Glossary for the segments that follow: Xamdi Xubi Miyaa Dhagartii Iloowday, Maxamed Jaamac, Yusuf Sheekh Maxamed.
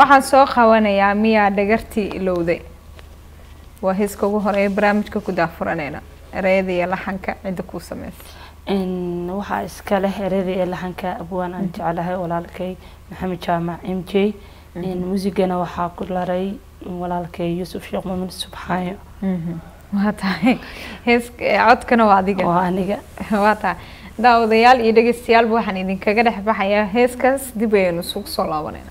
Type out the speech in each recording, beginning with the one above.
waxaan soo qawanayaa Miyaa Dhagartii Iloowday waa heeska ugu horeey barnaamijka ku daafuranayna ereyada iyo laxanka cid ku sameeyay in waxa iska leh ereyada iyo laxanka abwaan aan jecelahay walaalkay Maxamed Jaamac MJ in muusigana waxa ku laray walaalkay Yusuf Sheekh Maxamed Subhaayo wataa heeska codkana waa adiga waa aniga wataa daawadayaal iyo dhageystayaal waxaan idin kaga dhex baxayaa heeskaas dib aynu suuq soo laabanayna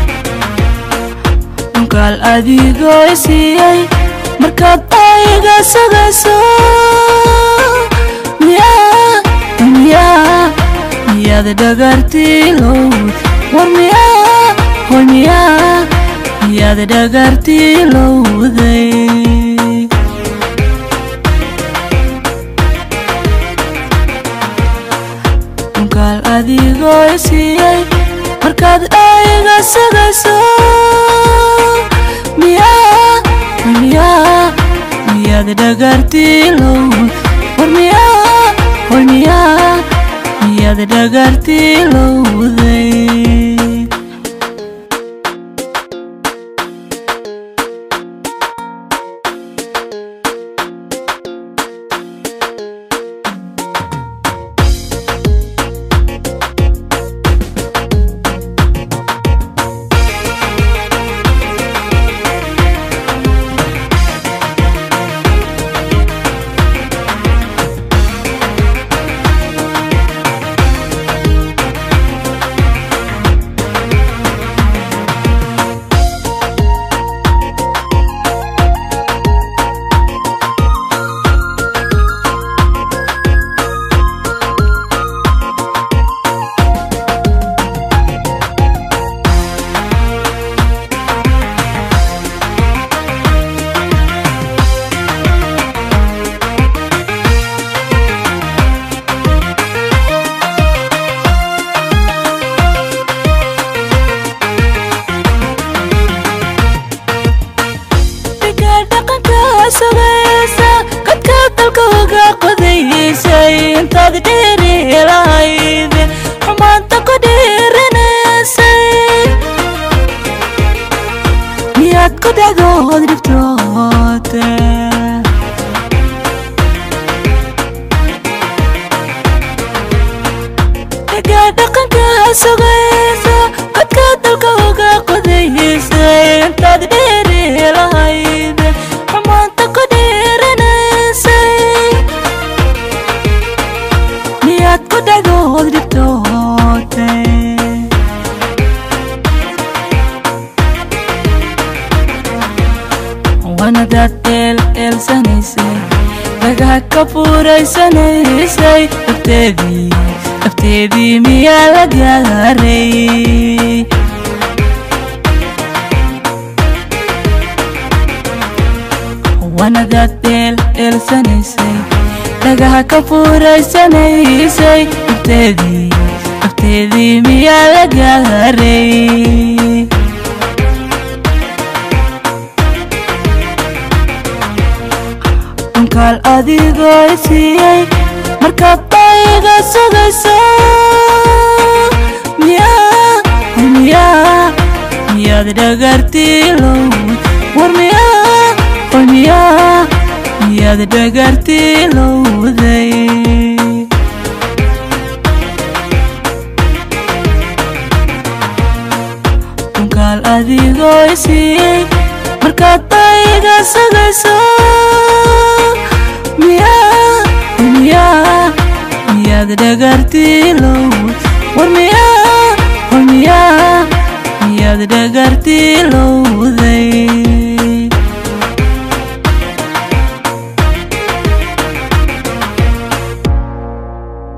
Dhagartii Iloowday Unkaal adigoo isiyay markaad ayga sagayso Miyaa Miyaa Miyaa dhagartii Iloowday War Miyaa Miyaa dhagartii Iloowday Abteedii miyaa la gaarey Unkaal adigoo isiiyey markabayga sugayso Miyaa miyaad dhagartii iloowday War miyaa miyaad dhagartii iloowday Adigoo isiiyey markaad bayga sugayso Miyaa miyaad dhagartii iloowday War miyaa